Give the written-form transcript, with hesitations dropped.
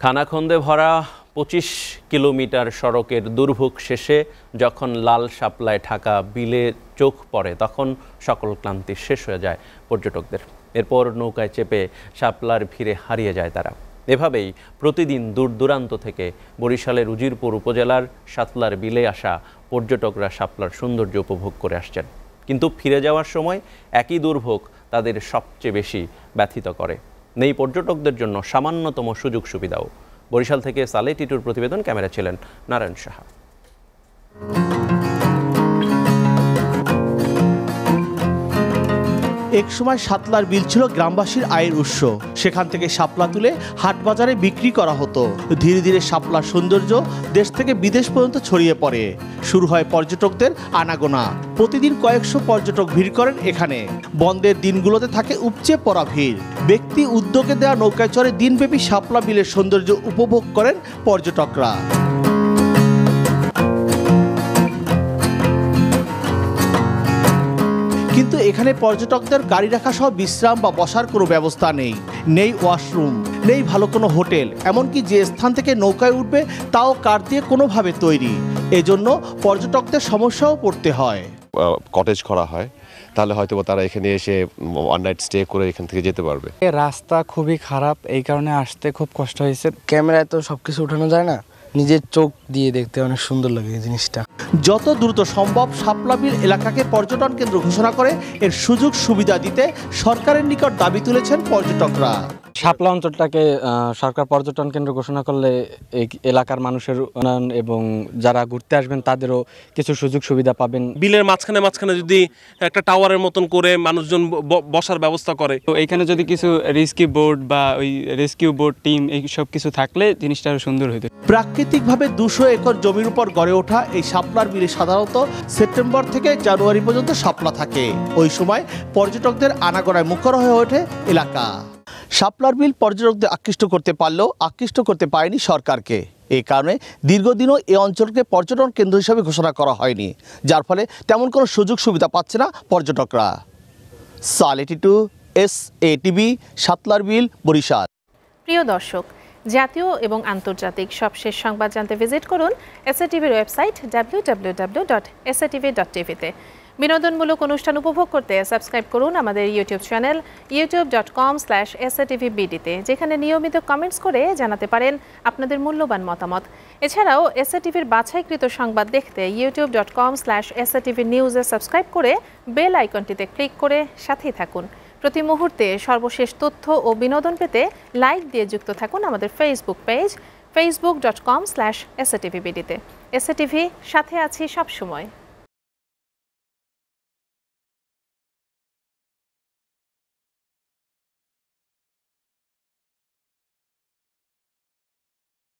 खानाखंदे भरा 25 किलोमीटर सड़केर दुर्भोग शेषे जखन लाल शापलाय ढाका बिले चोख पड़े तखन सकल क्लांति शेष हो जाए पर्यटकदेर। एरपर नौकाय चेपे शापलार भिड़े हारिए जाए तारा। एभाबेई प्रतिदिन दूर दूरान्त थेके बरिशालेर उजिरपुर उपजेलार शातलार बिले आसा पर्यटकरा शापलार सौंदर्य उपभोग करे आसछेन, किन्तु फिरे जावार समय एकई दुर्भोग तादेर सबचेये बेशी व्यथित करे। नेई पर्यटकदेर जन्य सामान्यतम सुयोग सुविधाओ। बरिशाल थेके साले टिटुर प्रतिवेदन, कैमरा छिलेन नारायण साहा। एक समय शातलार बिल छिलो ग्रामबासीर आयेर उत्स। सेखान थेके शापला तुले हाट बाजारे बिक्री करा हतो। धीरे धीरे शापलार सौंदर्य देश थेके विदेश पर्यन्त छड़िये पड़े। शुरू हय पर्यटकदेर आनागोना। प्रतिदिन कयेकशो पर्यटक भिड़ करेन एखाने। बंदेर दिनगुलोते थाके उपचे पड़ा भिड़। व्यक्ति उद्योगे देया नौकाय चढ़े दिनव्यापी शापला बिलेर सौंदर्य उपभोग करेन पर्यटकरा। किन्तु एखाने पर्यटकदेर गाड़ी रखा सह विश्राम बा बसार कोनो व्यवस्था नेई। वाशरूम नेई, भालो कोनो होटेल, एमनकि जे स्थान थेके नौकाय उठबे ताओ काठ दिये कोनोभावे तैरी। एजोन्नो पर्यटकदेर समस्याओ पड़ते हय। कटेज करा हय ताहले हयतोबा तारा एखाने एसे वन नाइट स्टे करे एखान थेके जेते पारबे। ए रास्ता खुबই খারাপ, এই কারণে আসতে খুব কষ্ট হয়েছে। ক্যামেরায় তো সবকিছু ওঠানো যায় না, নিজের চোখ দিয়ে দেখতে অনেক সুন্দর লাগে এই জিনিসটা। যত দ্রুত সম্ভব শাপলা বিল এলাকাকে পর্যটন কেন্দ্র ঘোষণা করে এর সুযোগ সুবিধা দিতে সরকারের নিকট দাবি তুলেছেন পর্যটকরা। শাপলা অঞ্চলটাকে সরকার পর্যটন কেন্দ্র ঘোষণা করলে এই এলাকার মানুষের উন্নয়ন এবং যারা ঘুরতে আসবেন তাদেরও কিছু সুযোগ সুবিধা পাবেন। বিলের মাঝখানে মাঝখানে যদি একটা টাওয়ারের মতন করে মানুষজন বসার ব্যবস্থা করে, তো এখানে যদি কিছু রেস্কিউ বোর্ড বা ওই রেস্কিউ বোর্ড টিম এই সব কিছু থাকলে জিনিসটা আরো সুন্দর হতো। প্রাকৃতিকভাবে 200 একর জমির উপর গড়ে ওঠা এই শাপলার বিলে সাধারণত সেপ্টেম্বর থেকে জানুয়ারি পর্যন্ত শাপলা থাকে। ওই সময় পর্যটকদের আনাগোনায় মুখর হয়ে ওঠে এলাকা। শাপলার বিল পর্যটকদের আকৃষ্ট করতে পারলেও আকৃষ্ট করতে পারেনি সরকারকে। এই কারণে দীর্ঘদিনও এই অঞ্চলকে পর্যটন কেন্দ্র হিসেবে ঘোষণা করা হয়নি, যার ফলে তেমন কোনো সুযোগ সুবিধা পাচ্ছে না পর্যটকরা। সালে টিটু, SA টিভি, শাপলার বিল, বরিশাল। প্রিয় দর্শক, জাতীয় এবং আন্তর্জাতিক সবশেষ সংবাদ জানতে ভিজিট করুন SA টিভির ওয়েবসাইট www.satvtv তে। বিনোদনমূলক অনুষ্ঠান উপভোগ করতে সাবস্ক্রাইব করুন আমাদের ইউটিউব চ্যানেল youtube.com/satvbd তে, যেখানে নিয়মিত কমেন্টস করে জানাতে পারেন আপনাদের মূল্যবান মতামত। এছাড়াও SA টিভির বাছাইকৃত সংবাদ দেখতে youtube.com/satvnews এ সাবস্ক্রাইব করে বেল আইকনটিতে ক্লিক করে সাথেই থাকুন। প্রতি মুহূর্তে সর্বশেষ তথ্য ও বিনোদন পেতে লাইক দিয়ে যুক্ত থাকুন আমাদের ফেসবুক পেজ facebook.com/satvbd তে। SA টিভি সাথে আছি সব সময়।